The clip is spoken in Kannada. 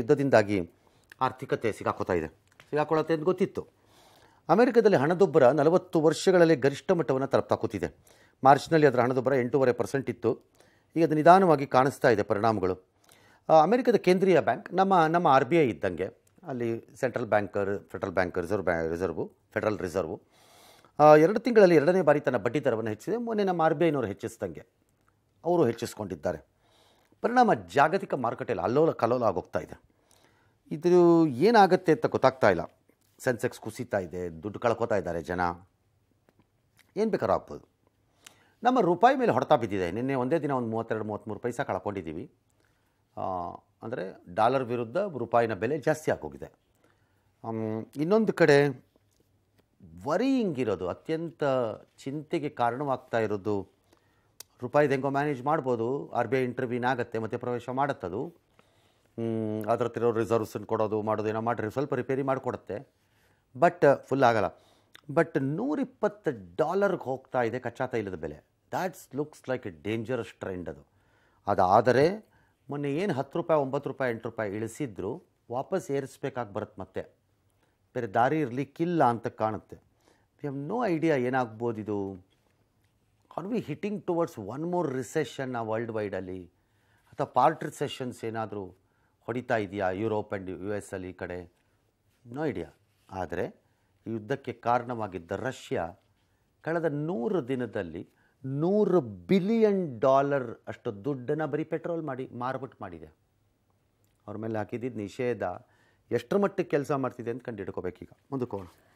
ಯುದ್ಧದಿಂದಾಗಿ ಆರ್ಥಿಕತೆ ಸಿಗಾಕೋತಾ ಇದೆ, ಸಿಗಾಕೊಳ್ಳುತ್ತೆ ಅಂತ ಗೊತ್ತಿತ್ತು. ಅಮೆರಿಕದಲ್ಲಿ ಹಣದುಬ್ಬರ 40 ವರ್ಷಗಳಲ್ಲಿ ಗರಿಷ್ಠ ಮಟ್ಟವನ್ನು ತಲುಪ್ತಾ ಕೂತಿದೆ. ಮಾರ್ಚ್ನಲ್ಲಿ ಅದರ ಹಣದುಬ್ಬರ 8.5% ಇತ್ತು. ಈಗ ಅದು ನಿಧಾನವಾಗಿ ಕಾಣಿಸ್ತಾ ಇದೆ ಪರಿಣಾಮಗಳು. ಅಮೆರಿಕದ ಕೇಂದ್ರೀಯ ಬ್ಯಾಂಕ್ ನಮ್ಮ RBI ಇದ್ದಂಗೆ, ಅಲ್ಲಿ ಸೆಂಟ್ರಲ್ ಬ್ಯಾಂಕ್ ಫೆಡರಲ್ ರಿಸರ್ವು 2 ತಿಂಗಳಲ್ಲಿ 2ನೇ ಬಾರಿ ತನ್ನ ಬಡ್ಡಿ ದರವನ್ನು ಹೆಚ್ಚಿಸಿದೆ. ಮೊನ್ನೆ ನಮ್ಮ RBIನವರು ಹೆಚ್ಚಿಸಿದಂಗೆ ಅವರು ಹೆಚ್ಚಿಸ್ಕೊಂಡಿದ್ದಾರೆ. ಪರಿಣಾಮ ಜಾಗತಿಕ ಮಾರುಕಟ್ಟೆಯಲ್ಲಿ ಅಲ್ಲೋಲ ಕಲ್ಲೋಲ ಆಗೋಗ್ತಾ ಇದೆ. ಇದು ಏನಾಗುತ್ತೆ ಅಂತ ಗೊತ್ತಾಗ್ತಾ ಇಲ್ಲ. ಸೆನ್ಸೆಕ್ಸ್ ಕುಸಿತಾ ಇದೆ, ದುಡ್ಡು ಕಳ್ಕೊತಾ ಇದ್ದಾರೆ ಜನ, ಏನು ಬೇಕಾದ್ರೂ ಆಗ್ಬೋದು. ನಮ್ಮ ರೂಪಾಯಿ ಮೇಲೆ ಹೊಡೆತ ಬಿದ್ದಿದೆ. ನಿನ್ನೆ ಒಂದೇ ದಿನ ಒಂದು 32-33 ಪೈಸಾ ಕಳ್ಕೊಂಡಿದ್ದೀವಿ. ಅಂದರೆ ಡಾಲರ್ ವಿರುದ್ಧ ರೂಪಾಯಿನ ಬೆಲೆ ಜಾಸ್ತಿ ಆಗೋಗಿದೆ. ಇನ್ನೊಂದು ಕಡೆ ವರಿಯಿಂಗ್ ಇರೋದು, ಅತ್ಯಂತ ಚಿಂತೆಗೆ ಕಾರಣವಾಗ್ತಾ ಇರೋದು, ರೂಪಾಯಿದು ಹೆಂಗೋ ಮ್ಯಾನೇಜ್ ಮಾಡ್ಬೋದು, RBI ಇಂಟರ್ವ್ಯೂನ್ ಆಗುತ್ತೆ, ಮತ್ತೆ ಪ್ರವೇಶ ಮಾಡುತ್ತದು, ಅದರ ಹತ್ತಿರೋ ರಿಸರ್ವ್ಸನ್ನು ಕೊಡೋದು ಮಾಡೋದು ಏನೋ ಮಾಡಿರಿ ಸ್ವಲ್ಪ ರಿಪೇರಿ ಮಾಡಿಕೊಡುತ್ತೆ, ಬಟ್ ಫುಲ್ ಆಗಲ್ಲ. ಬಟ್ $120ಗೆ ಹೋಗ್ತಾ ಇದೆ ಕಚ್ಚಾ ತೈಲದ ಬೆಲೆ. That's looks like a dangerous trend ಅದು. ಅದಾದರೆ ಮೊನ್ನೆ ಏನು 10 ರೂಪಾಯಿ 9 ರೂಪಾಯಿ 8 ರೂಪಾಯಿ ಇಳಿಸಿದ್ರು ವಾಪಸ್ ಏರಿಸಬೇಕಾಗಿ ಬರುತ್ತೆ, ಮತ್ತೆ ಬೇರೆ ದಾರಿ ಇರಲಿಕ್ಕಿಲ್ಲ ಅಂತ ಕಾಣುತ್ತೆ. ವಿ ಹ್ಯಾವ್ ನೋ ಐಡಿಯಾ ಏನಾಗ್ಬೋದು ಇದು. Are we hitting towards 1 more recession world ವೈಡಲ್ಲಿ, ಅಥವಾ ಪಾರ್ಟ್ ರಿಸೆಷನ್ಸ್ ಏನಾದರೂ ಹೊಡಿತಾ ಇದೆಯಾ ಯುರೋಪ್ ಆ್ಯಂಡ್ US ಅಲ್ಲಿ ಈ ಕಡೆ? No idea. ಆದರೆ ಈ ಯುದ್ಧಕ್ಕೆ ಕಾರಣವಾಗಿದ್ದ ರಷ್ಯಾ ಕಳೆದ 100 ದಿನದಲ್ಲಿ $100 ಬಿಲಿಯನ್ ಅಷ್ಟು ದುಡ್ಡನ್ನು ಬರೀ ಪೆಟ್ರೋಲ್ ಮಾರ್ಬಿಟ್ಟು ಮಾಡಿದೆ. ಅವ್ರ ಮೇಲೆ ಹಾಕಿದ್ದಿದ್ದು ನಿಷೇಧ ಎಷ್ಟರ ಮಟ್ಟಿಗೆ ಕೆಲಸ ಮಾಡ್ತಿದೆ ಅಂತ ಕಂಡು ಹಿಡ್ಕೋಬೇಕೀಗ. ಮುಂದಕ್ಕೆ ಹೋಗೋಣ.